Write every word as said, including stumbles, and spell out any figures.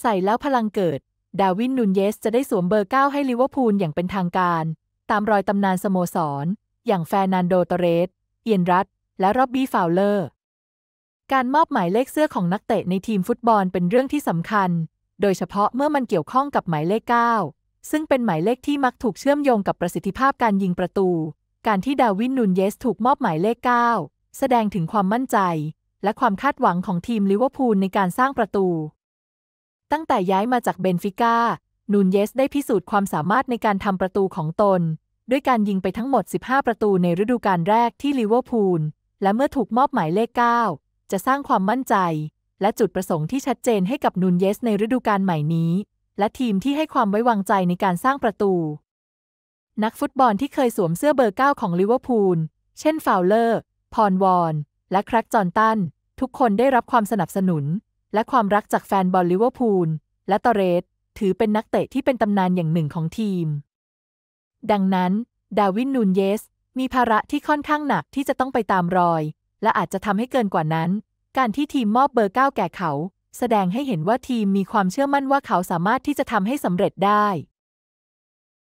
ใส่แล้วพลังเกิดดาร์วิน นูญเยสจะได้สวมเบอร์เก้าให้ลิเวอร์พูลอย่างเป็นทางการตามรอยตำนานสโมสรอย่างเฟรนันโด ตอร์เรส เอียนรัตและร็อบบี้ ฟาวเลอร์การมอบหมายเลขเสื้อของนักเตะในทีมฟุตบอลเป็นเรื่องที่สำคัญโดยเฉพาะเมื่อมันเกี่ยวข้องกับหมายเลขเก้าซึ่งเป็นหมายเลขที่มักถูกเชื่อมโยงกับประสิทธิภาพการยิงประตูการที่ดาร์วิน นูญเยสถูกมอบหมายเลขเก้าแสดงถึงความมั่นใจและความคาดหวังของทีมลิเวอร์พูลในการสร้างประตูตั้งแต่ย้ายมาจากเบนฟิก้า นูญเยสได้พิสูจน์ความสามารถในการทำประตูของตนด้วยการยิงไปทั้งหมดสิบห้าประตูในฤดูกาลแรกที่ลิเวอร์พูลและเมื่อถูกมอบหมายเลขเก้าจะสร้างความมั่นใจและจุดประสงค์ที่ชัดเจนให้กับ นูญเยสในฤดูกาลใหม่นี้และทีมที่ให้ความไว้วางใจในการสร้างประตูนักฟุตบอลที่เคยสวมเสื้อเบอร์เก้าของลิเวอร์พูลเช่นฟาวเลอร์ พอนวอนและแคร็ก จอห์นตันทุกคนได้รับความสนับสนุนและความรักจากแฟนบอลลิเวอร์พูลและตอร์เรสถือเป็นนักเตะที่เป็นตำนานอย่างหนึ่งของทีมดังนั้นดาร์วิน นูญเยสมีภาระที่ค่อนข้างหนักที่จะต้องไปตามรอยและอาจจะทำให้เกินกว่านั้นการที่ทีมมอบเบอร์เก้าแก่เขาแสดงให้เห็นว่าทีมมีความเชื่อมั่นว่าเขาสามารถที่จะทำให้สำเร็จได้